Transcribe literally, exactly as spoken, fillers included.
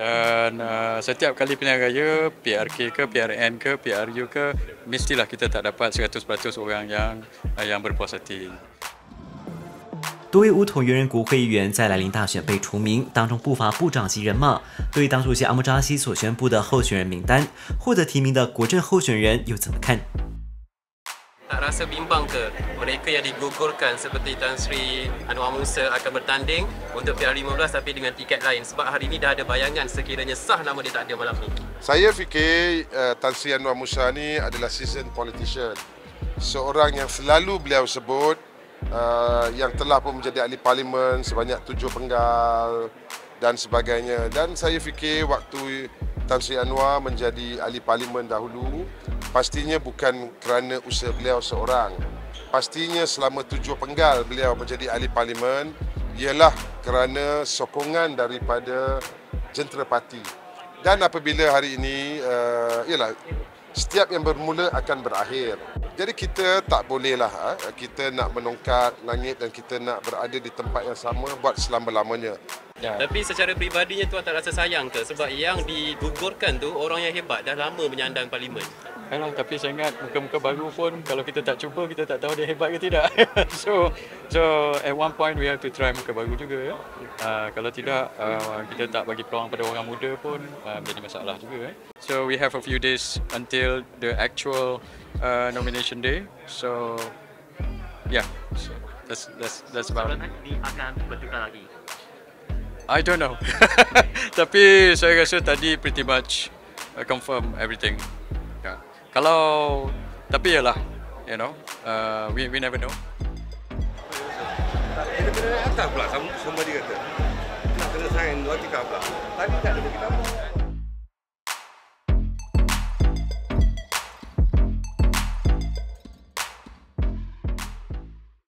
Dan uh, setiap kali pilihan raya, P R K ke, P R N ke, P R U ke, mestilah kita tak dapat seratus peratus orang yang uh, yang berpuas hati. 多位无统原人国会议员在莱林大选被除名，当中不乏部长级人马。对于党主席阿莫扎西所宣布的候选人名单，获得提名的国阵候选人又怎么看？ Tak rasa bimbang ke mereka yang digugurkan seperti Tan Sri Anwar Musa akan bertanding untuk P R lima belas tapi dengan tiket lain, sebab hari ini dah ada bayangan sekiranya sah nama dia tak ada malam ni. Saya fikir uh, Tan Sri Anwar Musa ni adalah seasoned politician, seorang yang selalu beliau sebut uh, yang telah pun menjadi ahli parlimen sebanyak tujuh penggal dan sebagainya. Dan saya fikir waktu Tan Sri Anwar menjadi ahli parlimen dahulu, pastinya bukan kerana usaha beliau seorang. Pastinya selama tujuh penggal beliau menjadi ahli parlimen ialah kerana sokongan daripada jentera parti. Dan apabila hari ini, uh, ialah setiap yang bermula akan berakhir. Jadi kita tak bolehlah ha? kita nak menongkat langit dan kita nak berada di tempat yang sama buat selama-lamanya. Ya. Tapi secara peribadinya tuan tak rasa sayang ke? Sebab yang digugurkan tu orang yang hebat dah lama menyandang parlimen. Alah, tapi saya ingat muka-muka baru pun kalau kita tak cuba kita tak tahu dia hebat ke tidak. so so at one point we have to try muka baru juga ya. Uh, kalau tidak uh, kita tak bagi peluang pada orang muda pun uh, menjadi masalah juga eh. So we have a few days until the actual uh, nomination day. So yeah. So, that's that's that's about it. Akan bertukar lagi. I don't know. Tapi saya rasa tadi pretty much uh, confirm everything. Kalau tapi yalah, you know, uh, we we never know. Ini benar tak pula sama sama dia kata. Nak kena sign dua tiga pula. Tadi tak ada kita.